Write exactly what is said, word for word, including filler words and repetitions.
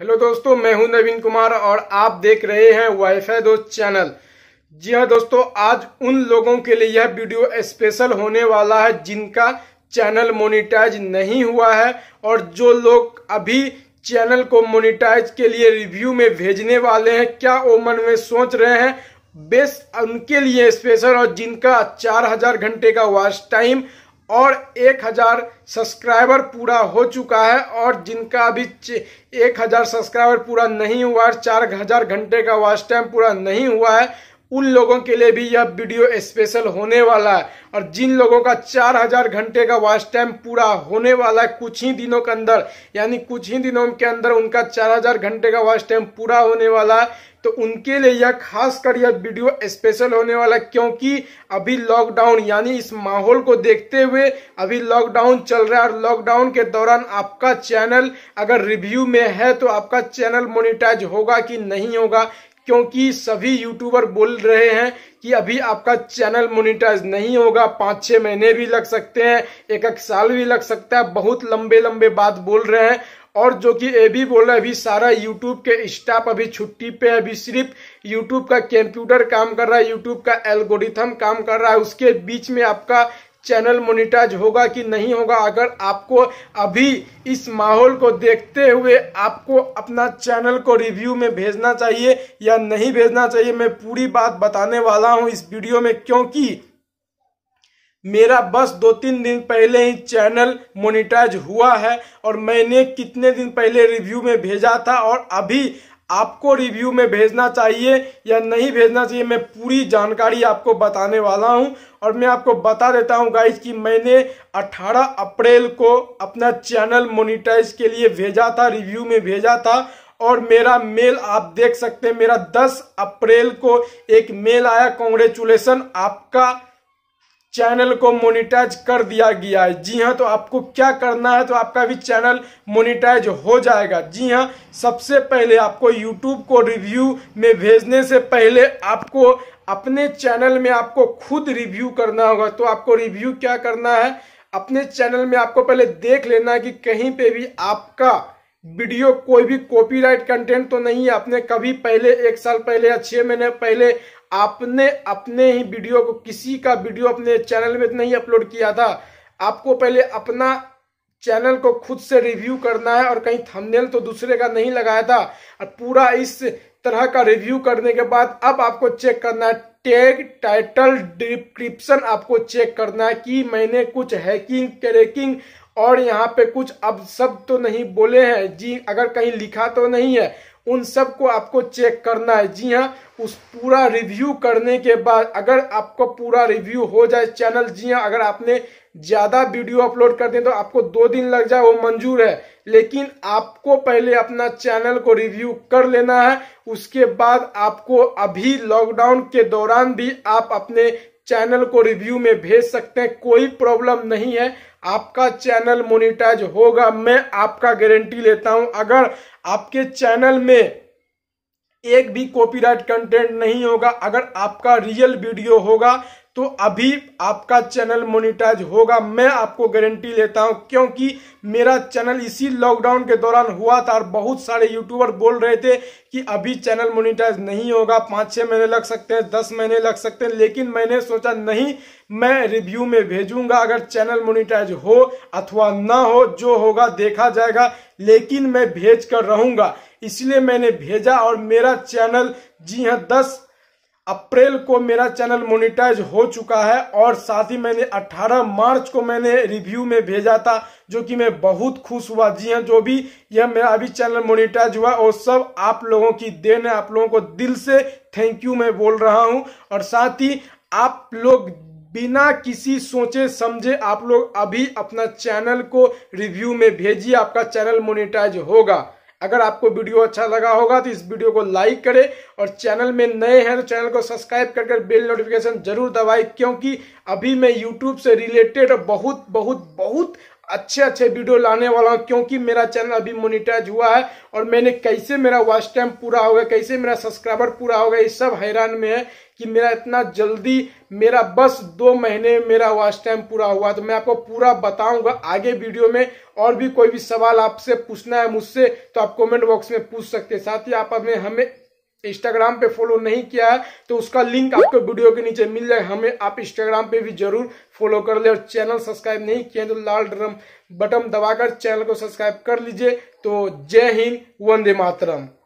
Hello दोस्तों, मैं हूं नवीन कुमार और आप देख रहे हैं वाईफाई दोस्त चैनल। जी हां दोस्तों, आज उन लोगों के लिए यह वीडियो स्पेशल होने वाला है जिनका चैनल मोनेटाइज नहीं हुआ है और जो लोग अभी चैनल को मोनेटाइज के लिए रिव्यू में भेजने वाले हैं, क्या वो मन में सोच रहे हैं। बेस्ट उनके लिए स्पेशल और जिनका चार हजार घंटे का वॉच टाइम और एक हज़ार सब्सक्राइबर पूरा हो चुका है और जिनका अभी एक हज़ार सब्सक्राइबर पूरा नहीं हुआ है, चार हज़ार घंटे का वॉच टाइम पूरा नहीं हुआ है, उन लोगों के लिए भी यह वीडियो स्पेशल होने वाला है। और जिन लोगों का चार हज़ार घंटे का वॉच टाइम पूरा होने वाला है कुछ ही दिनों के अंदर, यानी कुछ ही दिनों के अंदर उनका चार हज़ार घंटे का वॉच टाइम पूरा होने वाला है, तो उनके लिए यह खासकर यह वीडियो स्पेशल होने वाला है। क्योंकि अभी लॉकडाउन यानी इस माहौल को देखते हुए अभी लॉकडाउन चल रहा है और लॉकडाउन के दौरान आपका चैनल अगर रिव्यू में है तो आपका चैनल मोनेटाइज होगा कि नहीं होगा, क्योंकि सभी यूट्यूबर बोल रहे हैं कि अभी आपका चैनल मोनेटाइज नहीं होगा। पाँच छः महीने भी लग सकते हैं, एक एक साल भी लग सकता है, बहुत लंबे लंबे बात बोल रहे हैं। और जो कि ये भी बोल रहा है अभी सारा यूट्यूब के स्टाफ अभी छुट्टी पे है, अभी सिर्फ यूट्यूब का कंप्यूटर काम कर रहा है, यूट्यूब का एल्गोरिथम काम कर रहा है। उसके बीच में आपका चैनल मोनेटाइज होगा कि नहीं होगा। अगर आपको अभी इस माहौल को देखते हुए आपको अपना चैनल को रिव्यू में भेजना चाहिए या नहीं भेजना चाहिए, मैं पूरी बात बताने वाला हूं इस वीडियो में। क्योंकि मेरा बस दो तीन दिन पहले ही चैनल मोनेटाइज हुआ है और मैंने कितने दिन पहले रिव्यू में भेजा था और अभी आपको रिव्यू में भेजना चाहिए या नहीं भेजना चाहिए, मैं पूरी जानकारी आपको बताने वाला हूं। और मैं आपको बता देता हूं गाइस कि मैंने अठारह अप्रैल को अपना चैनल मोनेटाइज के लिए भेजा था, रिव्यू में भेजा था। और मेरा मेल आप देख सकते हैं, मेरा दस अप्रैल को एक मेल आया, कांग्रेचुलेशन आपका चैनल को मोनेटाइज कर दिया गया है। जी हाँ, तो आपको क्या करना है, तो आपका भी चैनल मोनेटाइज हो जाएगा। जी हाँ, सबसे पहले आपको यूट्यूब को रिव्यू में भेजने से पहले आपको अपने चैनल में आपको खुद रिव्यू करना होगा। तो आपको रिव्यू क्या करना है, अपने चैनल में आपको पहले देख लेना है कि कहीं पे भी आपका वीडियो कोई भी कॉपीराइट कंटेंट तो नहीं है। आपने कभी पहले एक साल पहले या छः महीने पहले आपने अपने ही वीडियो को, किसी का वीडियो अपने चैनल में नहीं अपलोड किया था। आपको पहले अपना चैनल को खुद से रिव्यू करना है और कहीं थंबनेल तो दूसरे का नहीं लगाया था। और पूरा इस तरह का रिव्यू करने के बाद अब आपको चेक करना है टैग, टाइटल, डिस्क्रिप्शन, आपको चेक करना है कि मैंने कुछ हैकिंग, क्रैकिंग और यहाँ पे कुछ अब सब तो नहीं बोले हैं। जी, अगर कहीं लिखा तो नहीं है, उन सब को आपको चेक करना है। जी हाँ, उस पूरा रिव्यू करने के बाद अगर आपको पूरा रिव्यू हो जाए चैनल, जी हाँ, अगर आपने ज़्यादा वीडियो अपलोड कर दें तो आपको दो दिन लग जाए, वो मंजूर है, लेकिन आपको पहले अपना चैनल को रिव्यू कर लेना है। उसके बाद आपको अभी लॉकडाउन के दौरान भी आप अपने चैनल को रिव्यू में भेज सकते हैं, कोई प्रॉब्लम नहीं है। आपका चैनल मोनेटाइज होगा, मैं आपका गारंटी लेता हूं। अगर आपके चैनल में एक भी कॉपीराइट कंटेंट नहीं होगा, अगर आपका रियल वीडियो होगा, तो अभी आपका चैनल मोनेटाइज होगा, मैं आपको गारंटी लेता हूं। क्योंकि मेरा चैनल इसी लॉकडाउन के दौरान हुआ था और बहुत सारे यूट्यूबर बोल रहे थे कि अभी चैनल मोनेटाइज नहीं होगा, पाँच छः महीने लग सकते हैं, दस महीने लग सकते हैं, लेकिन मैंने सोचा नहीं, मैं रिव्यू में भेजूंगा। अगर चैनल मोनेटाइज हो अथवा ना हो, जो होगा देखा जाएगा, लेकिन मैं भेज कर रहूँगा, इसलिए मैंने भेजा। और मेरा चैनल, जी हाँ, दस अप्रैल को मेरा चैनल मोनेटाइज हो चुका है। और साथ ही मैंने अठारह मार्च को मैंने रिव्यू में भेजा था, जो कि मैं बहुत खुश हुआ। जी हाँ, जो भी यह मेरा अभी चैनल मोनेटाइज हुआ और सब आप लोगों की देन है, आप लोगों को दिल से थैंक यू मैं बोल रहा हूँ। और साथ ही आप लोग बिना किसी सोचे समझे आप लोग अभी अपना चैनल को रिव्यू में भेजिए, आपका चैनल मोनेटाइज होगा। अगर आपको वीडियो अच्छा लगा होगा तो इस वीडियो को लाइक करें और चैनल में नए हैं तो चैनल को सब्सक्राइब करके बेल नोटिफिकेशन जरूर दबाएं। क्योंकि अभी मैं यूट्यूब से रिलेटेड बहुत बहुत बहुत अच्छे अच्छे वीडियो लाने वाला हूँ। क्योंकि मेरा चैनल अभी मोनेटाइज हुआ है और मैंने कैसे मेरा वॉच टाइम पूरा होगा, कैसे मेरा सब्सक्राइबर पूरा होगा, ये सब हैरान में है। कि मेरा इतना जल्दी मेरा बस दो महीने मेरा वॉच टाइम पूरा हुआ। तो मैं आपको पूरा बताऊंगा आगे वीडियो में। और भी कोई भी सवाल आपसे पूछना है मुझसे तो आप कमेंट बॉक्स में पूछ सकते हैं। साथ ही आप हमें हमें इंस्टाग्राम पे फॉलो नहीं किया है तो उसका लिंक आपको वीडियो के नीचे मिल जाएगा। हमें आप इंस्टाग्राम पे भी जरूर फॉलो कर ले। और चैनल सब्सक्राइब नहीं किया तो लाल ड्रम बटन दबाकर चैनल को सब्सक्राइब कर लीजिए। तो जय हिंद, वंदे मातरम।